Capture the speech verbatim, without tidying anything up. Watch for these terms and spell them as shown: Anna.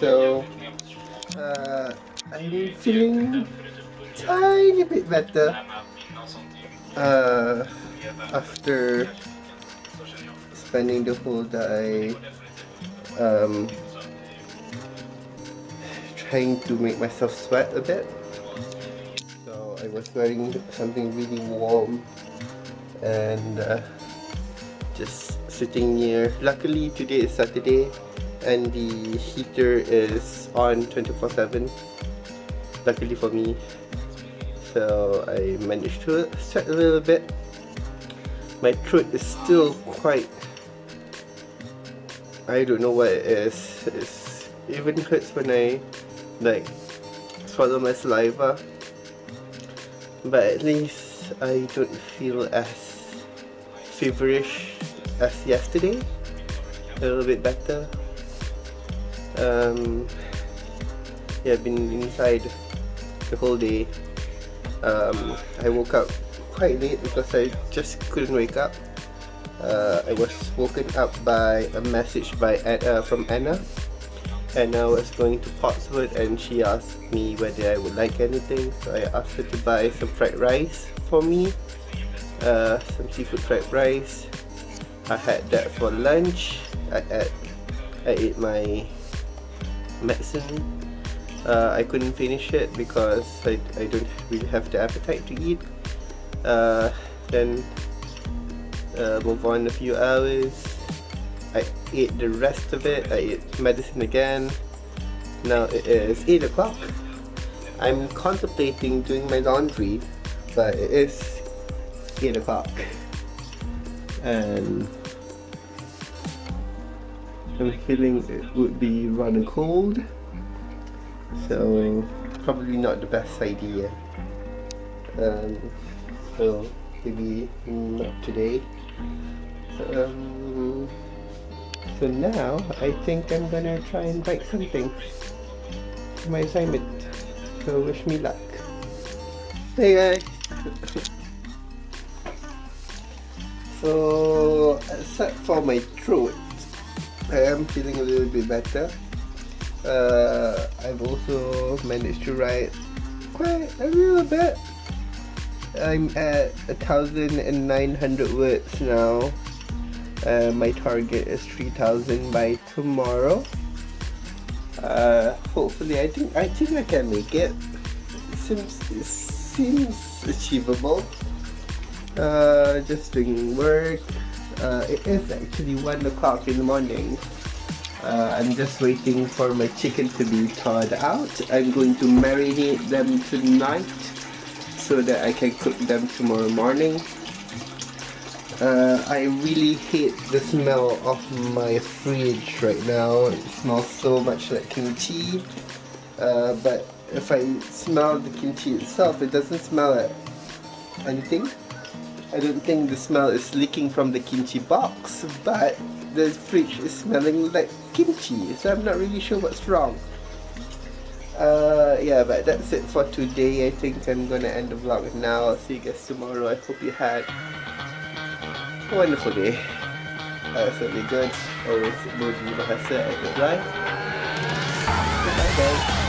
so uh, I'm feeling tiny bit better uh, after spending the whole day um, trying to make myself sweat a bit. So I was wearing something really warm and uh, just sitting here. Luckily today is Saturday and the heater is on twenty-four seven, luckily for me, so I managed to sweat a little bit. My throat is still quite, I don't know what it is. It's, it even hurts when I like swallow my saliva, but at least I don't feel as feverish as yesterday, a little bit better. Um, yeah, I've been inside the whole day. um, I woke up quite late because I just couldn't wake up. uh, I was woken up by a message by Anna, from Anna. Anna was going to Portswood and she asked me whether I would like anything, so I asked her to buy some fried rice for me, uh, some seafood fried rice. I had that for lunch. I ate, I ate my medicine. uh, I couldn't finish it because I, I don't really have the appetite to eat. Uh, then uh, move on a few hours. I ate the rest of it. I ate medicine again. Now it is eight o'clock. I'm contemplating doing my laundry, but it is eight o'clock and I'm feeling it would be rather cold, so probably not the best idea. Um, so maybe not today. Um, so now I think I'm gonna try and write something for my assignment, so wish me luck. Hey guys! So except for my throat, I am feeling a little bit better. Uh, I've also managed to write quite a little bit. I'm at one thousand nine hundred words now. Uh, my target is three thousand by tomorrow. Uh, hopefully, I think I think I can make it. It seems it seems achievable. Uh, just doing work. Uh, it is actually one o'clock in the morning. Uh, I'm just waiting for my chicken to be thawed out. I'm going to marinate them tonight so that I can cook them tomorrow morning. Uh, I really hate the smell of my fridge right now. It smells so much like kimchi. Uh, but if I smell the kimchi itself, it doesn't smell like anything. I don't think the smell is leaking from the kimchi box, but the fridge is smelling like kimchi, so I'm not really sure what's wrong. Uh, yeah, but that's it for today. I think I'm gonna end the vlog now. I'll see you guys tomorrow. I hope you had a wonderful day. Uh, so be good. Always, Lord, you know, I said, I could drive. Bye guys.